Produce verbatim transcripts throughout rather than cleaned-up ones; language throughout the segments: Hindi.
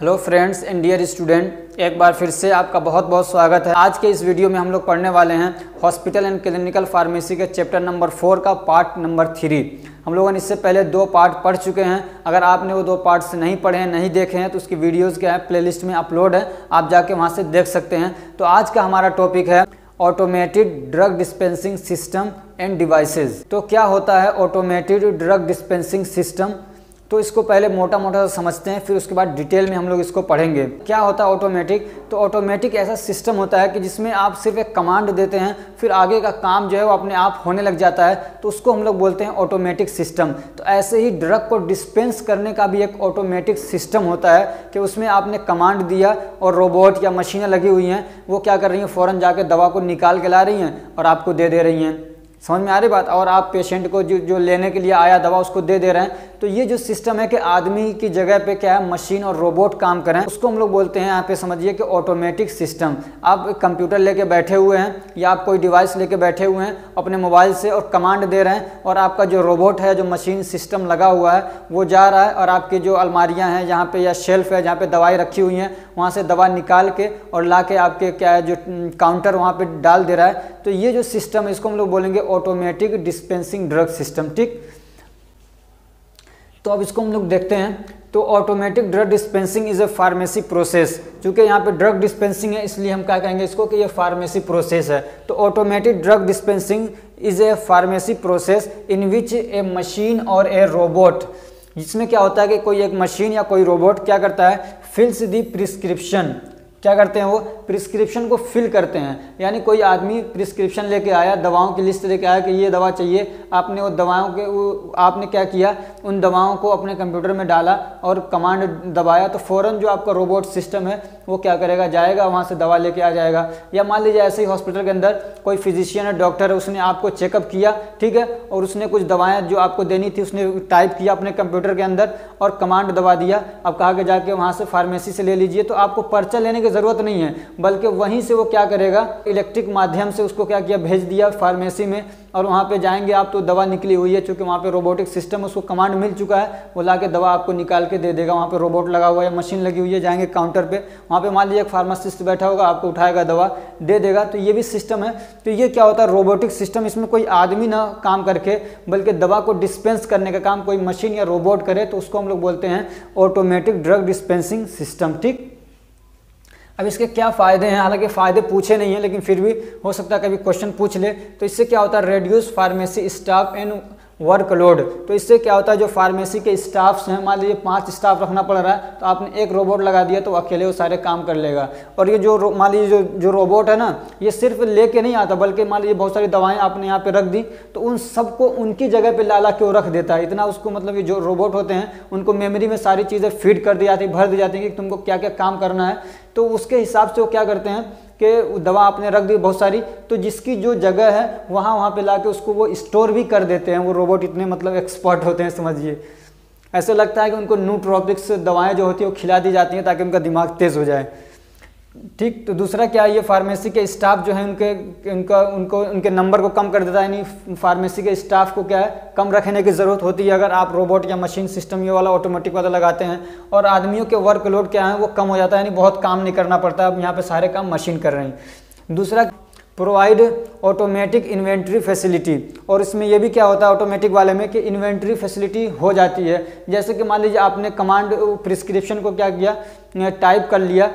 Hello friends and dear student, एक बार फिर से आपका बहुत बहुत स्वागत है। आज के इस वीडियो में हम लोग पढ़ने वाले हैं हॉस्पिटल एंड क्लिनिकल फार्मेसी के चैप्टर नंबर फोर का पार्ट नंबर थ्री। हम लोगों ने इससे पहले दो पार्ट पढ़ चुके हैं। अगर आपने वो दो पार्ट्स नहीं पढ़े हैं, नहीं देखे हैं, तो उसकी वीडियोज़ क्या है प्लेलिस्ट में अपलोड है, आप जाके वहाँ से देख सकते हैं। तो आज का हमारा टॉपिक है automated drug dispensing system and devices. तो क्या होता है ऑटोमेटेड ड्रग डिस्पेंसिंग सिस्टम, तो इसको पहले मोटा मोटा समझते हैं, फिर उसके बाद डिटेल में हम लोग इसको पढ़ेंगे। क्या होता है ऑटोमेटिक? तो ऑटोमेटिक ऐसा सिस्टम होता है कि जिसमें आप सिर्फ एक कमांड देते हैं, फिर आगे का काम जो है वो अपने आप होने लग जाता है, तो उसको हम लोग बोलते हैं ऑटोमेटिक सिस्टम। तो ऐसे ही ड्रग को डिस्पेंस करने का भी एक ऑटोमेटिक सिस्टम होता है कि उसमें आपने कमांड दिया और रोबोट या मशीनें लगी हुई हैं, वो क्या कर रही हैं, फ़ौरन जाकर दवा को निकाल के ला रही हैं और आपको दे दे रही हैं। समझ में आ रही बात? और आप पेशेंट को जो जो लेने के लिए आया दवा उसको दे दे रहे हैं। तो ये जो सिस्टम है कि आदमी की जगह पे क्या है मशीन और रोबोट काम कर रहे हैं, उसको हम लोग बोलते हैं यहाँ पे समझिए कि ऑटोमेटिक सिस्टम। आप कंप्यूटर लेके बैठे हुए हैं या आप कोई डिवाइस लेके बैठे हुए हैं अपने मोबाइल से और कमांड दे रहे हैं, और आपका जो रोबोट है, जो मशीन सिस्टम लगा हुआ है, वो जा रहा है और आपकी जो अलमारियाँ हैं जहाँ पर या शेल्फ है जहाँ पर दवाई रखी हुई हैं, वहाँ से दवा निकाल के और ला के आपके क्या है जो काउंटर वहाँ पर डाल दे रहा है। तो ये जो सिस्टम है इसको हम लोग बोलेंगे ऑटोमेटिक डिस्पेंसिंग ड्रग सिस्टम। ठीक, तो अब इसको हम लोग देखते हैं। तो automatic drug dispensing is a pharmacy process. चूंकि यहाँ पे ड्रग डिस्पेंसिंग है इसलिए हम क्या कहेंगे इसको कि ये फार्मेसी प्रोसेस है। तो automatic drug dispensing is a pharmacy process in which a machine और ए रोबोट, जिसमें क्या होता है कि कोई एक मशीन या कोई रोबोट क्या करता है, फिल्स दी प्रिस्क्रिप्शन। क्या करते हैं वो प्रिस्क्रिप्शन को फिल करते हैं, यानी कोई आदमी प्रिस्क्रिप्शन लेके आया, दवाओं की लिस्ट लेके आया कि ये दवा चाहिए, आपने वो दवाओं के वो आपने क्या किया, उन दवाओं को अपने कंप्यूटर में डाला और कमांड दबाया, तो फ़ौरन जो आपका रोबोट सिस्टम है वो क्या करेगा, जाएगा वहाँ से दवा लेके आ जाएगा। या मान लीजिए ऐसे ही हॉस्पिटल के अंदर कोई फिजिशियन है, डॉक्टर है, उसने आपको चेकअप किया, ठीक है, और उसने कुछ दवाएँ जो आपको देनी थी उसने टाइप किया अपने कंप्यूटर के अंदर और कमांड दबा दिया, अब कहा कि जाके वहाँ से फार्मेसी से ले लीजिए। तो आपको पर्चा लेने की ज़रूरत नहीं है, बल्कि वहीं से वो क्या करेगा, इलेक्ट्रिक माध्यम से उसको क्या किया, भेज दिया फार्मेसी में, और वहाँ पे जाएंगे आप तो दवा निकली हुई है, चूँकि वहाँ पे रोबोटिक सिस्टम उसको कमांड मिल चुका है, वो लाके दवा आपको निकाल के दे देगा। वहाँ पे रोबोट लगा हुआ है, मशीन लगी हुई है, जाएंगे काउंटर पे, वहाँ पे मान लीजिए एक फार्मासिस्ट बैठा होगा, आपको उठाएगा दवा दे देगा। तो ये भी सिस्टम है। तो ये क्या होता है रोबोटिक सिस्टम, इसमें कोई आदमी ना काम करके बल्कि दवा को डिस्पेंस करने का काम कोई मशीन या रोबोट करे, तो उसको हम लोग बोलते हैं ऑटोमेटिक ड्रग डिस्पेंसिंग सिस्टम। ठीक, अब इसके क्या फ़ायदे हैं, हालांकि फ़ायदे पूछे नहीं हैं लेकिन फिर भी हो सकता है कभी क्वेश्चन पूछ ले। तो इससे क्या होता है reduce pharmacy staff and workload. तो इससे क्या होता है जो फार्मेसी के स्टाफ्स हैं, मान लीजिए पांच स्टाफ रखना पड़ रहा है, तो आपने एक रोबोट लगा दिया तो अकेले वो सारे काम कर लेगा। और ये जो मान लीजिए जो जो रोबोट है ना, ये सिर्फ लेके नहीं आता, बल्कि मान लीजिए बहुत सारी दवाएं आपने यहाँ पे रख दी तो उन सबको उनकी जगह पे लाला के वो रख देता है। इतना उसको मतलब ये जो रोबोट होते हैं उनको मेमोरी में सारी चीज़ें फीड कर दी जाती, भर दी जाती हैं कि तुमको क्या क्या काम करना है। तो उसके हिसाब से वो क्या करते हैं कि दवा आपने रख दी बहुत सारी, तो जिसकी जो जगह है वहाँ वहाँ पे लाके उसको वो स्टोर भी कर देते हैं। वो रोबोट इतने मतलब एक्सपर्ट होते हैं, समझिए ऐसे लगता है कि उनको नूट्रोपिक्स दवाएं जो होती है वो खिला दी जाती हैं ताकि उनका दिमाग तेज़ हो जाए। ठीक, तो दूसरा क्या है, ये फार्मेसी के स्टाफ जो है उनके उनका उनको उनके नंबर को कम कर देता है, यानी फार्मेसी के स्टाफ को क्या है कम रखने की ज़रूरत होती है अगर आप रोबोट या मशीन सिस्टम ये वाला ऑटोमेटिक वाला लगाते हैं। और आदमियों के वर्कलोड क्या है वो कम हो जाता है, यानी बहुत काम नहीं करना पड़ता, अब यहाँ पे सारे काम मशीन कर रही हैं। दूसरा प्रोवाइड ऑटोमेटिक इन्वेंट्री फैसिलिटी, और इसमें यह भी क्या होता है ऑटोमेटिक वाले में कि इन्वेंट्री फैसिलिटी हो जाती है। जैसे कि मान लीजिए आपने कमांड प्रिस्क्रिप्शन को क्या किया, टाइप कर लिया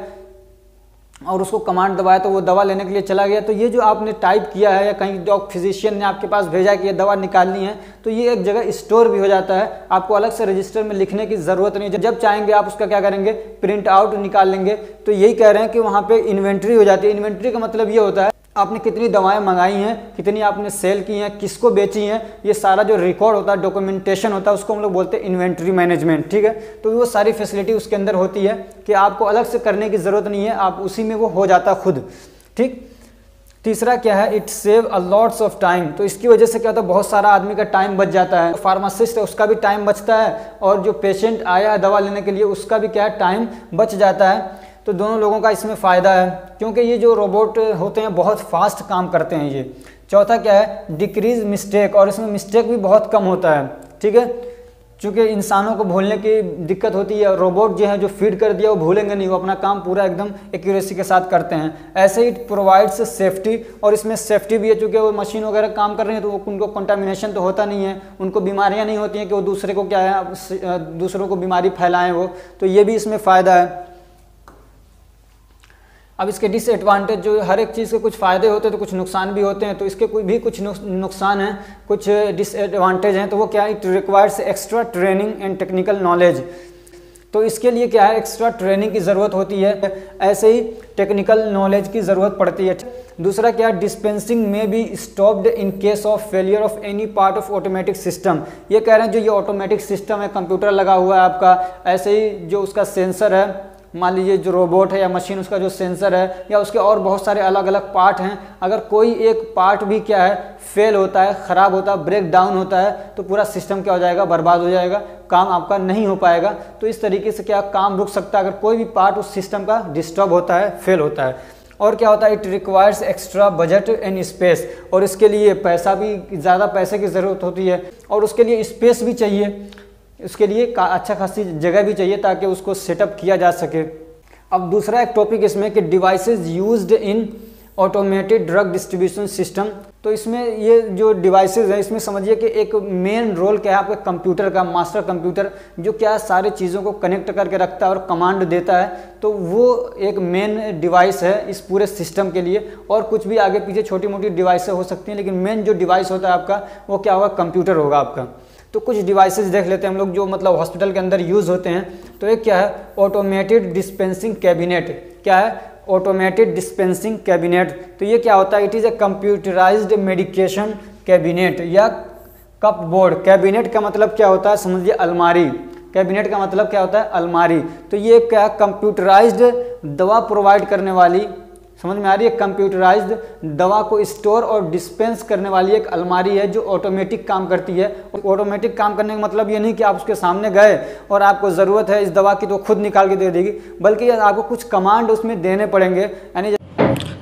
और उसको कमांड दबाया तो वो दवा लेने के लिए चला गया। तो ये जो आपने टाइप किया है या कहीं जो फिजिशियन ने आपके पास भेजा कि ये दवा निकालनी है, तो ये एक जगह स्टोर भी हो जाता है, आपको अलग से रजिस्टर में लिखने की ज़रूरत नहीं है। जब चाहेंगे आप उसका क्या करेंगे, प्रिंट आउट निकाल लेंगे। तो यही कह रहे हैं कि वहाँ पे इन्वेंट्री हो जाती है। इन्वेंट्री का मतलब ये होता है आपने कितनी दवाएं मंगाई हैं, कितनी आपने सेल की हैं, किसको बेची हैं, ये सारा जो रिकॉर्ड होता है, डॉक्यूमेंटेशन होता है, उसको हम लोग बोलते हैं इन्वेंट्री मैनेजमेंट। ठीक है, तो वो सारी फैसिलिटी उसके अंदर होती है कि आपको अलग से करने की ज़रूरत नहीं है, आप उसी में वो हो जाता खुद। ठीक, तीसरा क्या है, it save a lots of time. तो इसकी वजह से क्या होता है बहुत सारा आदमी का टाइम बच जाता है, फार्मासिस्ट है उसका भी टाइम बचता है, और जो पेशेंट आया है दवा लेने के लिए उसका भी क्या है टाइम बच जाता है। तो दोनों लोगों का इसमें फ़ायदा है क्योंकि ये जो रोबोट होते हैं बहुत फास्ट काम करते हैं ये। चौथा क्या है, डिक्रीज मिस्टेक, और इसमें मिस्टेक भी बहुत कम होता है। ठीक है, चूँकि इंसानों को भूलने की दिक्कत होती है, रोबोट जो है जो फीड कर दिया वो भूलेंगे नहीं, वो अपना काम पूरा एकदम एक्यूरेसी के साथ करते हैं। ऐसे ही प्रोवाइड्स सेफ्टी, और इसमें सेफ्टी भी है चूँकि वो मशीन वगैरह काम कर रही है तो वो उनको कंटामिनेशन तो होता नहीं है, उनको बीमारियाँ नहीं होती हैं कि वो दूसरे को क्या है दूसरों को बीमारी फैलाएँ, वो तो ये भी इसमें फ़ायदा है। अब इसके डिसएडवांटेज जो हर एक चीज़ के कुछ फ़ायदे होते हैं तो कुछ नुकसान भी होते हैं, तो इसके कोई भी कुछ नुकसान हैं, कुछ डिसएडवांटेज हैं, तो वो क्या है, it requires extra training and technical knowledge, तो इसके लिए क्या है एक्स्ट्रा ट्रेनिंग की ज़रूरत होती है, ऐसे ही टेक्निकल नॉलेज की ज़रूरत पड़ती है। दूसरा क्या, डिस्पेंसिंग में भी stopped in case of failure of any part of automatic system, ये कह रहे हैं जो ये ऑटोमेटिक सिस्टम है, कंप्यूटर लगा हुआ है आपका, ऐसे ही जो उसका सेंसर है, मान लीजिए जो रोबोट है या मशीन उसका जो सेंसर है या उसके और बहुत सारे अलग अलग पार्ट हैं, अगर कोई एक पार्ट भी क्या है फेल होता है, ख़राब होता है, ब्रेक डाउन होता है, तो पूरा सिस्टम क्या हो जाएगा, बर्बाद हो जाएगा, काम आपका नहीं हो पाएगा। तो इस तरीके से क्या काम रुक सकता है अगर कोई भी पार्ट उस सिस्टम का डिस्टर्ब होता है, फेल होता है। और क्या होता है, it requires extra budget and space, और इसके लिए पैसा भी, ज़्यादा पैसे की ज़रूरत होती है, और उसके लिए स्पेस भी चाहिए, उसके लिए अच्छा खासी जगह भी चाहिए ताकि उसको सेटअप किया जा सके। अब दूसरा एक टॉपिक इसमें कि devices used in automated drug distribution system, तो इसमें ये जो डिवाइसेस हैं इसमें समझिए कि एक मेन रोल क्या है आपके कंप्यूटर का, मास्टर कंप्यूटर जो क्या सारी चीज़ों को कनेक्ट करके रखता है और कमांड देता है, तो वो एक मेन डिवाइस है इस पूरे सिस्टम के लिए, और कुछ भी आगे पीछे छोटी मोटी डिवाइसें हो सकती हैं, लेकिन मेन जो डिवाइस होता है आपका वो क्या होगा, कंप्यूटर होगा आपका। तो कुछ डिवाइसेस देख लेते हैं हम लोग जो मतलब हॉस्पिटल के अंदर यूज़ होते हैं, तो एक क्या है ऑटोमेटेड डिस्पेंसिंग कैबिनेट, क्या है ऑटोमेटेड डिस्पेंसिंग कैबिनेट, तो ये क्या होता है, it is a computerised medication cabinet या कप बोर्ड। कैबिनेट का मतलब क्या होता है, समझिए अलमारी, कैबिनेट का मतलब क्या होता है अलमारी, तो ये क्या है कंप्यूटराइज्ड दवा प्रोवाइड करने वाली, समझ में आ रही है, कंप्यूटराइज्ड दवा को स्टोर और डिस्पेंस करने वाली एक अलमारी है जो ऑटोमेटिक काम करती है। ऑटोमेटिक काम करने का मतलब ये नहीं कि आप उसके सामने गए और आपको ज़रूरत है इस दवा की तो खुद निकाल के दे देगी, बल्कि आपको कुछ कमांड उसमें देने पड़ेंगे, यानी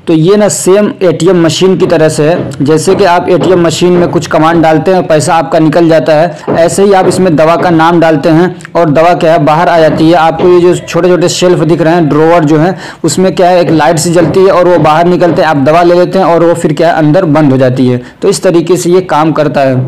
तो ये ना सेम एटीएम मशीन की तरह से है, जैसे कि आप एटीएम मशीन में कुछ कमांड डालते हैं और पैसा आपका निकल जाता है, ऐसे ही आप इसमें दवा का नाम डालते हैं और दवा क्या है बाहर आ जाती है। आपको ये जो छोटे छोटे शेल्फ दिख रहे हैं, ड्रोवर जो है, उसमें क्या है एक लाइट सी जलती है और वो बाहर निकलते हैं, आप दवा ले लेते हैं और वो फिर क्या है अंदर बंद हो जाती है, तो इस तरीके से ये काम करता है।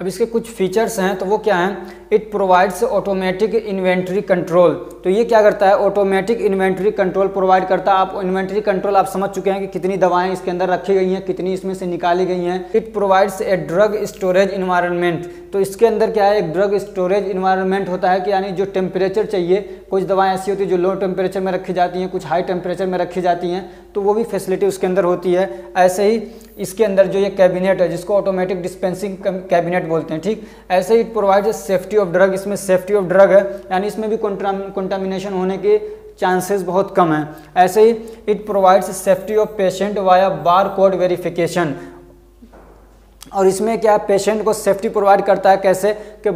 अब इसके कुछ फीचर्स हैं, तो वो क्या हैं, it provides automatic inventory control, तो ये क्या करता है ऑटोमेटिक इन्वेंट्री कंट्रोल प्रोवाइड करता है। आप इन्वेंट्री कंट्रोल आप समझ चुके हैं कि कितनी दवाएं इसके अंदर रखी गई हैं, कितनी इसमें से निकाली गई हैं। It provides a drug storage environment, तो इसके अंदर क्या है एक ड्रग स्टोरेज इन्वायरमेंट होता है कि यानी जो टेम्परेचर चाहिए, कुछ दवाएँ ऐसी होती है जो लो टेम्परेचर में रखी जाती हैं, कुछ हाई टेम्परेचर में रखी जाती हैं, तो वो भी फैसिलिटी उसके अंदर होती है। ऐसे ही इसके अंदर जो ये कैबिनेट है जिसको ऑटोमेटिक डिस्पेंसिंग कैबिनेट बोलते हैं, ठीक, ऐसे ही it provides safety of drug, इसमें सेफ्टी ऑफ ड्रग है यानी इसमें भी कंटामिनेशन होने के चांसेस बहुत कम हैं। ऐसे ही it provides safety of patient via bar code verification, और इसमें क्या पेशेंट को सेफ्टी प्रोवाइड करता है, कैसे कि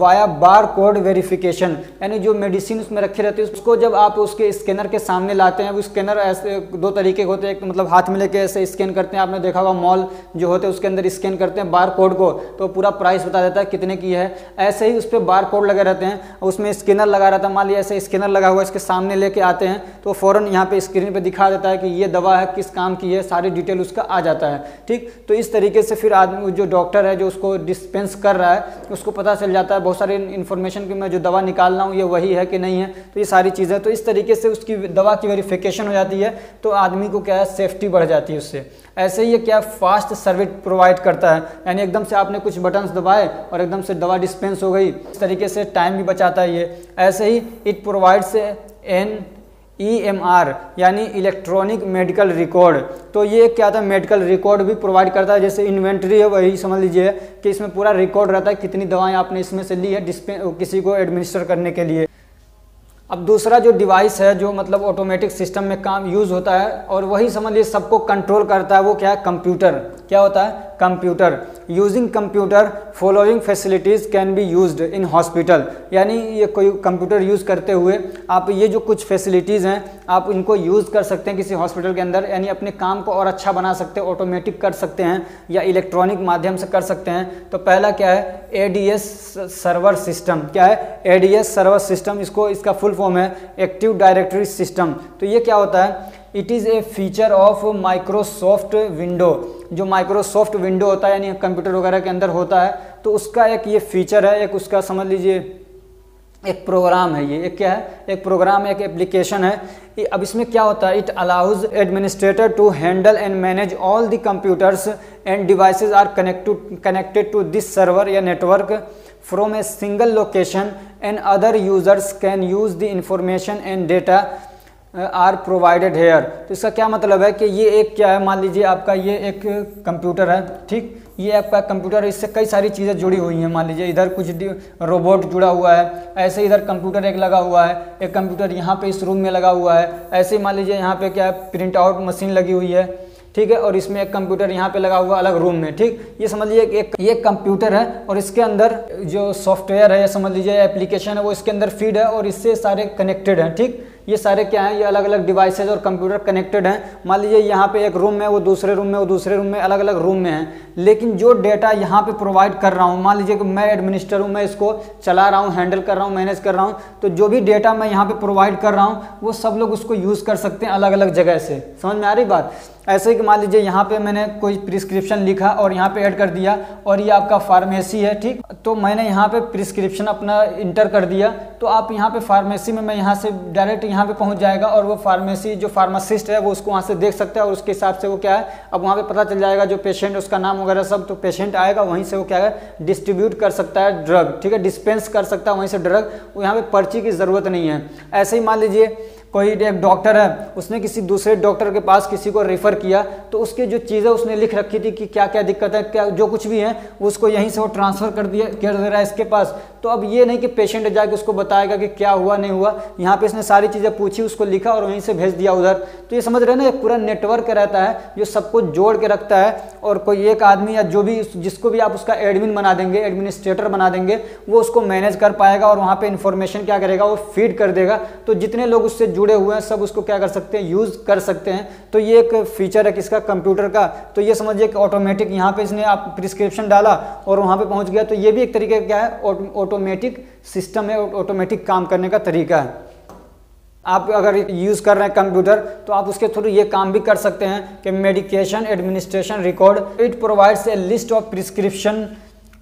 वाया बार कोड वेरिफिकेशन, यानी जो मेडिसिन उसमें रखी रहती है उसको जब आप उसके स्कैनर के सामने लाते हैं, वो स्कैनर ऐसे दो तरीके के होते हैं, एक मतलब हाथ में लेके ऐसे स्कैन करते हैं, आपने देखा होगा मॉल जो होते हैं उसके अंदर स्कैन करते हैं बार कोड को तो पूरा प्राइस बता देता है कितने की है, ऐसे ही उस पर बार कोड लगे रहते हैं, उसमें स्कैनर लगा रहता है, मान लिया ऐसे स्कैनर लगा हुआ इसके सामने लेके आते हैं तो फ़ौरन यहाँ पर स्क्रीन पर दिखा देता है कि ये दवा है, किस काम की है, सारी डिटेल उसका आ जाता है, ठीक। तो इस तरीके से फिर आदमी जो डॉक्टर है जो उसको डिस्पेंस कर रहा है उसको पता चल जाता है बहुत सारी इन्फॉर्मेशन कि मैं जो दवा निकाल रहा हूँ ये वही है कि नहीं है, तो ये सारी चीज़ें, तो इस तरीके से उसकी दवा की वेरिफिकेशन हो जाती है, तो आदमी को क्या है सेफ्टी बढ़ जाती है उससे। ऐसे ही ये क्या फास्ट सर्विस प्रोवाइड करता है, यानी एकदम से आपने कुछ बटन्स दबाए और एकदम से दवा डिस्पेंस हो गई, इस तरीके से टाइम भी बचाता है ये। ऐसे ही it provides an E M R यानी इलेक्ट्रॉनिक मेडिकल रिकॉर्ड, तो ये क्या था मेडिकल रिकॉर्ड भी प्रोवाइड करता है, जैसे इन्वेंट्री है वही समझ लीजिए कि इसमें पूरा रिकॉर्ड रहता है कितनी दवाएं आपने इसमें से ली है डिस्पे किसी को एडमिनिस्टर करने के लिए। अब दूसरा जो डिवाइस है जो मतलब ऑटोमेटिक सिस्टम में काम यूज़ होता है और वही समझ लीजिए सबको कंट्रोल करता है, वो क्या है कंप्यूटर, क्या होता है computer. Using computer following facilities can be used in hospital, यानी ये कोई कंप्यूटर यूज़ करते हुए आप ये जो कुछ फैसिलिटीज़ हैं आप इनको यूज़ कर सकते हैं किसी हॉस्पिटल के अंदर, यानी अपने काम को और अच्छा बना सकते हैं, ऑटोमेटिक कर सकते हैं या इलेक्ट्रॉनिक माध्यम से कर सकते हैं। तो पहला क्या है A D S server system, क्या है A D S server system, इसको इसका फुल फॉर्म है एक्टिव डायरेक्टरी सिस्टम। तो ये क्या होता है, it is a feature of Microsoft window, जो माइक्रोसॉफ्ट विंडो होता है यानी कंप्यूटर वगैरह के अंदर होता है तो उसका एक ये फीचर है, एक उसका समझ लीजिए एक प्रोग्राम है, ये एक क्या है एक प्रोग्राम, एक एप्लीकेशन है। अब इसमें क्या होता है, it allows administrator to handle and manage all the computers and devices are connected connected to this server या network from a single location and other users can use the information and data are provided here. तो इसका क्या मतलब है कि ये एक क्या है, मान लीजिए आपका ये एक कंप्यूटर है, ठीक, ये आपका कंप्यूटर, इससे कई सारी चीज़ें जुड़ी हुई हैं, मान लीजिए इधर कुछ रोबोट जुड़ा हुआ है, ऐसे इधर कंप्यूटर एक लगा हुआ है, एक कंप्यूटर यहाँ पे इस रूम में लगा हुआ है, ऐसे मान लीजिए यहाँ पे क्या है प्रिंट आउट मशीन लगी हुई है, ठीक है, और इसमें एक कंप्यूटर यहाँ पे लगा हुआ अलग रूम में, ठीक, ये समझ लीजिए एक ये कंप्यूटर है और इसके अंदर जो सॉफ्टवेयर है, समझ लीजिए एप्लीकेशन है, वो इसके अंदर फीड है और इससे सारे कनेक्टेड हैं, ठीक, ये सारे क्या हैं, ये अलग अलग डिवाइसेज और कंप्यूटर कनेक्टेड हैं। मान लीजिए यहाँ पे एक रूम में, वो दूसरे रूम में, वो दूसरे रूम में, अलग अलग रूम में हैं, लेकिन जो डेटा यहाँ पे प्रोवाइड कर रहा हूँ, मान लीजिए कि मैं एडमिनिस्ट्रेटर हूँ, मैं इसको चला रहा हूँ, हैंडल कर रहा हूँ, मैनेज कर रहा हूँ, तो जो भी डेटा मैं यहाँ पर प्रोवाइड कर रहा हूँ वो सब लोग उसको यूज़ कर सकते हैं अलग अलग जगह से। समझ में आ रही बात। ऐसे ही मान लीजिए यहाँ पे मैंने कोई प्रिस्क्रिप्शन लिखा और यहाँ पे ऐड कर दिया और ये आपका फार्मेसी है, ठीक, तो मैंने यहाँ पे प्रिस्क्रिप्शन अपना इंटर कर दिया तो आप यहाँ पे फार्मेसी में मैं यहाँ से डायरेक्ट यहाँ पे पहुँच जाएगा और वो फार्मेसी जो फार्मासिस्ट है वो उसको वहाँ से देख सकता है और उसके हिसाब से वो क्या है अब वहाँ पर पता चल जाएगा जो पेशेंट, उसका नाम वगैरह सब, तो पेशेंट आएगा वहीं से वो क्या है डिस्ट्रीब्यूट कर सकता है ड्रग, ठीक है, डिस्पेंस कर सकता है वहीं से ड्रग, यहाँ पर पर्ची की ज़रूरत नहीं है। ऐसे ही मान लीजिए कोई एक डॉक्टर है, उसने किसी दूसरे डॉक्टर के पास किसी को रेफर किया तो उसकी जो चीज़ें उसने लिख रखी थी कि क्या क्या दिक्कत है, क्या जो कुछ भी है वो उसको यहीं से वो ट्रांसफ़र कर दिया कर दे रहा है इसके पास। तो अब ये नहीं कि पेशेंट जाके उसको बताएगा कि क्या हुआ नहीं हुआ, यहाँ पे इसने सारी चीज़ें पूछी, उसको लिखा और वहीं से भेज दिया उधर। तो ये समझ रहे हैं ना, एक पूरा नेटवर्क रहता है जो सबको जोड़ के रखता है और कोई एक आदमी या जो भी जिसको भी आप उसका एडमिन बना देंगे, एडमिनिस्ट्रेटर बना देंगे, वो उसको मैनेज कर पाएगा और वहाँ पर इन्फॉर्मेशन क्या करेगा वो फीड कर देगा, तो जितने लोग उससे जुड़े हुए हैं सब उसको क्या कर सकते हैं यूज़ कर सकते हैं। तो ये एक फीचर है किसका, कंप्यूटर का। तो ये समझिए कि ऑटोमेटिक यहाँ पे इसने आप प्रिस्क्रिप्शन डाला और वहाँ पे पहुँच गया, तो ये भी एक तरीके का क्या है ऑटोमेटिक सिस्टम है, ऑटोमेटिक काम करने का तरीका है। आप अगर यूज़ कर रहे हैं कंप्यूटर तो आप उसके थ्रू ये काम भी कर सकते हैं कि medication administration record, it provides a list of prescription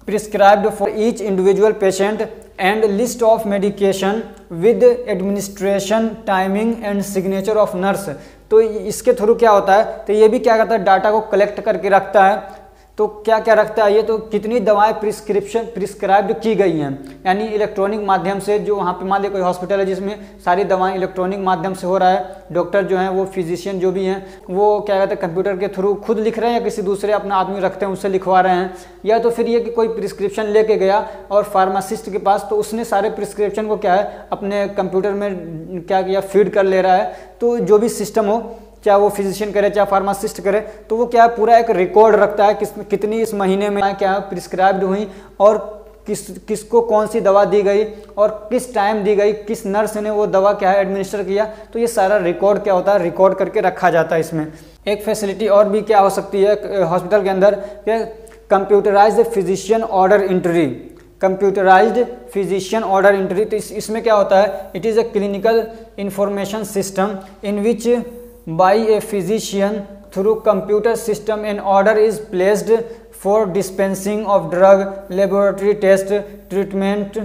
prescribed for each individual patient and list of medication with administration timing and signature of nurse. तो इसके थ्रू क्या होता है, तो ये भी क्या करता है डाटा को कलेक्ट करके रखता है। तो क्या क्या रखता है ये, तो कितनी दवाएं प्रिस्क्रिप्शन प्रिस्क्राइब्ड की गई हैं, यानी इलेक्ट्रॉनिक माध्यम से, जो वहाँ पे मान लीजिए कोई हॉस्पिटल है जिसमें सारी दवाएं इलेक्ट्रॉनिक माध्यम से हो रहा है, डॉक्टर जो हैं वो फिजिशियन जो भी हैं वो क्या कहते हैं कंप्यूटर के थ्रू खुद लिख रहे हैं या किसी दूसरे अपना आदमी रखते हैं उससे लिखवा रहे हैं, या तो फिर ये कि कोई प्रिस्क्रिप्शन लेके गया और फार्मासिस्ट के पास तो उसने सारे प्रिस्क्रिप्शन को क्या है अपने कंप्यूटर में क्या किया फीड कर ले रहा है। तो जो भी सिस्टम हो, चाहे वो फिजिशियन करे चाहे फार्मासिस्ट करे, तो वो क्या है पूरा एक रिकॉर्ड रखता है किस कितनी इस महीने में क्या प्रिस्क्राइब्ड हुई और किस किसको कौन सी दवा दी गई और किस टाइम दी गई, किस नर्स ने वो दवा क्या है एडमिनिस्टर किया। तो ये सारा रिकॉर्ड क्या होता है रिकॉर्ड करके रखा जाता है। इसमें एक फैसिलिटी और भी क्या हो सकती है हॉस्पिटल के अंदर, computerize physician order entry, computerised physician order entry. तो इस, इसमें क्या होता है, it is a clinical information system in which by a physician through computer system an order is placed for dispensing of drug, laboratory test, treatment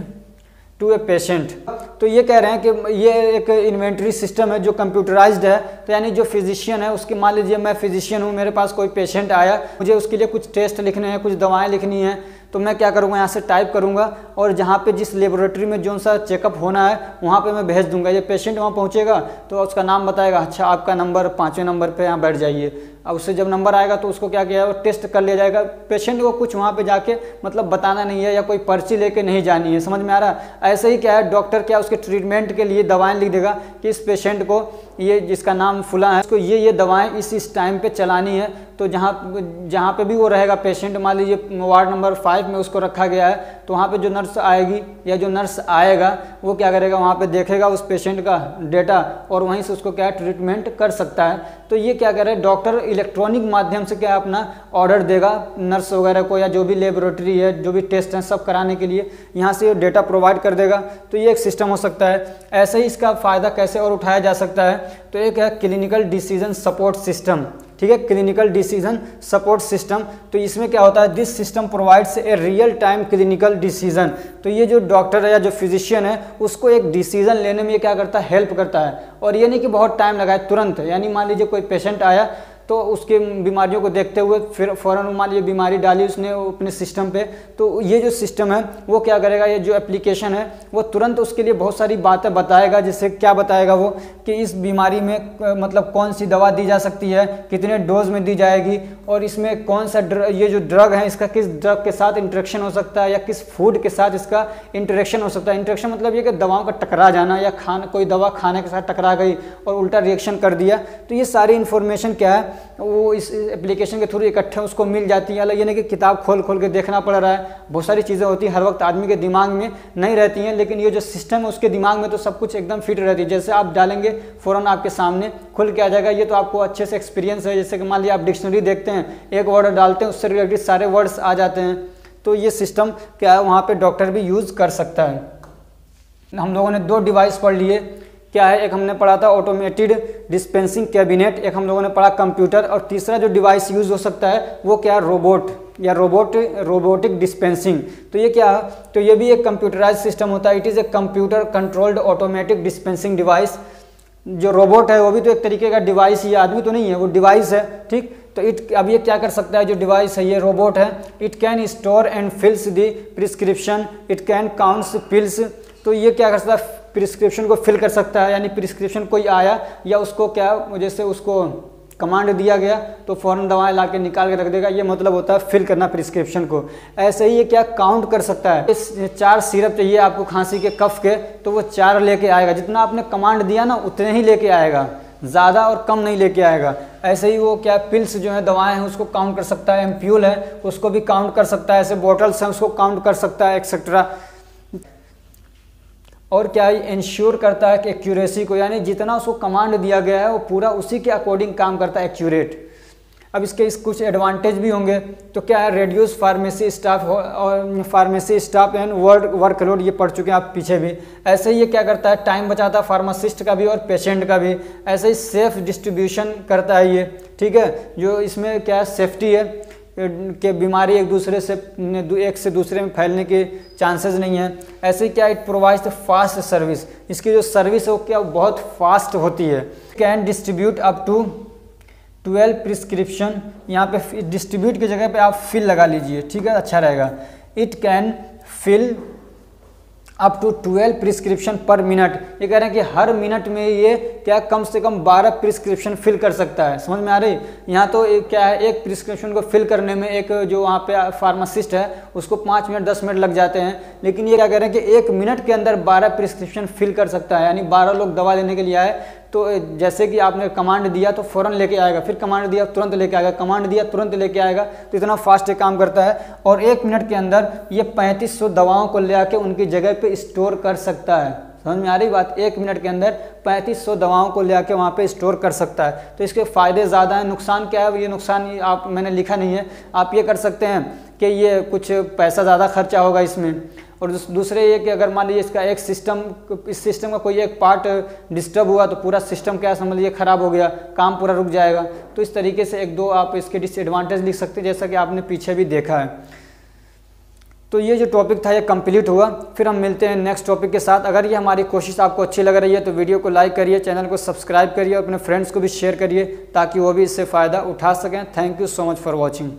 to a patient। तो ये कह रहे हैं कि ये एक इन्वेंट्री सिस्टम है जो कंप्यूटराइज्ड है। तो यानी जो फिजिशियन है उसकी, मान लीजिए मैं फिजिशियन हूँ, मेरे पास कोई पेशेंट आया, मुझे उसके लिए कुछ टेस्ट लिखने हैं, कुछ दवाएं लिखनी हैं, तो मैं क्या करूँगा यहाँ से टाइप करूँगा और जहाँ पे जिस लेबोरेटरी में जो सा चेकअप होना है वहाँ पे मैं भेज दूँगा। ये पेशेंट वहाँ पहुँचेगा तो उसका नाम बताएगा, अच्छा आपका नंबर पाँचवें नंबर पर यहाँ बैठ जाइए, अब उससे जब नंबर आएगा तो उसको क्या किया जाएगा, टेस्ट कर लिया जाएगा। पेशेंट को कुछ वहाँ पे जाके मतलब बताना नहीं है या कोई पर्ची लेके नहीं जानी है, समझ में आ रहा है। ऐसे ही क्या है, डॉक्टर क्या उसके ट्रीटमेंट के लिए दवाएं लिख देगा कि इस पेशेंट को ये, जिसका नाम फुला है, उसको ये ये दवाएँ इस इस टाइम पर चलानी है। तो जहाँ जहाँ पर भी वो रहेगा पेशेंट, मान लीजिए वार्ड नंबर फाइव में उसको रखा गया है, तो वहाँ पर जो नर्स आएगी या जो नर्स आएगा वो क्या करेगा, वहाँ पर देखेगा उस पेशेंट का डेटा और वहीं से उसको क्या है ट्रीटमेंट कर सकता है। तो ये क्या करे, डॉक्टर इलेक्ट्रॉनिक माध्यम से क्या अपना ऑर्डर देगा नर्स वगैरह को, या जो भी लेबोरेटरी है जो भी टेस्ट हैं सब कराने के लिए यहाँ से डेटा प्रोवाइड कर देगा। तो ये एक सिस्टम हो सकता है। ऐसे ही इसका फ़ायदा कैसे और उठाया जा सकता है, तो एक है क्लिनिकल डिसीजन सपोर्ट सिस्टम, ठीक है, क्लिनिकल डिसीजन सपोर्ट सिस्टम। तो इसमें क्या होता है, this system provides a real time clinical decision. तो ये जो डॉक्टर है या जो फिजिशियन है उसको एक डिसीजन लेने में ये क्या करता है, हेल्प करता है। और ये नहीं कि बहुत टाइम लगाए, तुरंत, यानी मान लीजिए कोई पेशेंट आया तो उसके बीमारियों को देखते हुए फिर फ़ौरन मान लीजिए बीमारी डाली उसने अपने सिस्टम पे, तो ये जो सिस्टम है वो क्या करेगा, ये जो एप्लीकेशन है वो तुरंत उसके लिए बहुत सारी बातें बताएगा। जैसे क्या बताएगा वो, कि इस बीमारी में मतलब कौन सी दवा दी जा सकती है, कितने डोज में दी जाएगी, और इसमें कौन सा ड्र, ये जो ड्रग है इसका किस ड्रग के साथ इंटरेक्शन हो सकता है या किस फूड के साथ इसका इंटरेक्शन हो सकता है। इंटरेक्शन मतलब ये कि दवाओं का टकरा जाना या खान कोई दवा खाने के साथ टकरा गई और उल्टा रिएक्शन कर दिया। तो ये सारी इन्फॉर्मेशन क्या है वो इस एप्लीकेशन के थ्रू इकट्ठे उसको मिल जाती है। अलग ये नहीं कि किताब खोल खोल के देखना पड़ रहा है, बहुत सारी चीज़ें होती हैं हर वक्त आदमी के दिमाग में नहीं रहती हैं, लेकिन ये जो सिस्टम है उसके दिमाग में तो सब कुछ एकदम फिट रहती है। जैसे आप डालेंगे फ़ौरन आपके सामने खुल के आ जाएगा। ये तो आपको अच्छे से एक्सपीरियंस है, जैसे कि मान लीजिए आप डिक्शनरी देखते हैं, एक वर्ड डालते हैं उससे रिलेटेड सारे वर्ड्स आ जाते हैं। तो ये सिस्टम क्या है वहाँ पर डॉक्टर भी यूज़ कर सकता है। हम लोगों ने दो डिवाइस पढ़ लिए, क्या है, एक हमने पढ़ा था ऑटोमेटेड डिस्पेंसिंग कैबिनेट, एक हम लोगों ने पढ़ा कंप्यूटर, और तीसरा जो डिवाइस यूज़ हो सकता है वो क्या है, रोबोट या रोबोट रोबोटिक डिस्पेंसिंग। तो ये क्या है, तो ये भी एक कंप्यूटराइज सिस्टम होता है। It is a computer controlled automatic dispensing device. जो रोबोट है वो भी तो एक तरीके का डिवाइस ही, आदमी तो नहीं है, वो डिवाइस है, ठीक। तो इट अब ये क्या कर सकता है, जो डिवाइस है ये रोबोट है, it can store and fills the prescription, it can counts pills. तो ये क्या कर सकता है, प्रिस्क्रिप्शन को फिल कर सकता है, यानी प्रिस्क्रिप्शन कोई आया या उसको क्या, जैसे उसको कमांड दिया गया तो फ़ौरन दवाएं लाके निकाल के रख देगा, ये मतलब होता है फिल करना प्रिस्क्रिप्शन को। ऐसे ही ये क्या काउंट कर सकता है, इस चार सिरप चाहिए आपको खांसी के कफ के, तो वो चार लेके आएगा, जितना आपने कमांड दिया ना उतने ही लेके आएगा, ज़्यादा और कम नहीं लेके आएगा। ऐसे ही वो क्या पिल्स जो है दवाएं हैं उसको काउंट कर सकता है, एम्प्यूल है उसको भी काउंट कर सकता है, ऐसे बॉटल्स हैं उसको काउंट कर सकता है, एक्सेट्रा। और क्या ये इंश्योर करता है कि एक्यूरेसी को, यानी जितना उसको कमांड दिया गया है वो पूरा उसी के अकॉर्डिंग काम करता है, एक्यूरेट। अब इसके इस कुछ एडवांटेज भी होंगे। तो क्या है, रेड्यूस फार्मेसी स्टाफ और pharmacy staff and work workload, ये पढ़ चुके हैं आप पीछे भी। ऐसे ही ये क्या करता है, टाइम बचाता है फार्मासिस्ट का भी और पेशेंट का भी। ऐसे ही सेफ डिस्ट्रीब्यूशन करता है ये, ठीक है, जो इसमें क्या सेफ्टी है के बीमारी एक दूसरे से एक से दूसरे में फैलने के चांसेस नहीं हैं। ऐसे क्या it provides the fast service, इसकी जो सर्विस है वो क्या बहुत फास्ट होती है। Can distribute up to twelve prescription, यहाँ पे डिस्ट्रीब्यूट की जगह पे आप फिल लगा लीजिए, ठीक है, अच्छा रहेगा। It can fill up to twelve prescription per minute, ये कह रहे हैं कि हर मिनट में ये क्या कम से कम बारह प्रिस्क्रिप्शन फिल कर सकता है, समझ में आ रही। यहाँ तो क्या है, एक प्रिस्क्रिप्शन को फिल करने में एक जो वहाँ पे फार्मासिस्ट है उसको पाँच मिनट दस मिनट लग जाते हैं, लेकिन ये क्या कह रहे हैं कि एक मिनट के अंदर बारह प्रिस्क्रिप्शन फिल कर सकता है, यानी बारह लोग दवा लेने के लिए आए तो जैसे कि आपने कमांड दिया तो फ़ौरन लेके आएगा, फिर कमांड दिया तुरंत लेके आएगा, कमांड दिया तुरंत लेके आएगा। तो इतना फास्ट ये काम करता है। और एक मिनट के अंदर ये पैंतीस सौ दवाओं को ले आके उनकी जगह पे स्टोर कर सकता है, समझ में आ रही बात। एक मिनट के अंदर पैंतीस सौ दवाओं को ले आके वहाँ पे स्टोर कर सकता है। तो इसके फ़ायदे ज़्यादा हैं। नुकसान क्या है, ये नुकसान आप मैंने लिखा नहीं है। आप ये कर सकते हैं कि ये कुछ पैसा ज़्यादा खर्चा होगा इसमें, और दूसरे ये कि अगर मान लीजिए इसका एक सिस्टम इस सिस्टम का कोई एक पार्ट डिस्टर्ब हुआ तो पूरा सिस्टम क्या समझ लीजिए ख़राब हो गया, काम पूरा रुक जाएगा। तो इस तरीके से एक दो आप इसके डिसएडवांटेज लिख सकते हैं, जैसा कि आपने पीछे भी देखा है। तो ये जो टॉपिक था ये कंप्लीट हुआ। फिर हम मिलते हैं नेक्स्ट टॉपिक के साथ। अगर ये हमारी कोशिश आपको अच्छी लग रही है तो वीडियो को लाइक करिए, चैनल को सब्सक्राइब करिए और अपने फ्रेंड्स को भी शेयर करिए ताकि वो भी इससे फ़ायदा उठा सकें। Thank you so much for watching.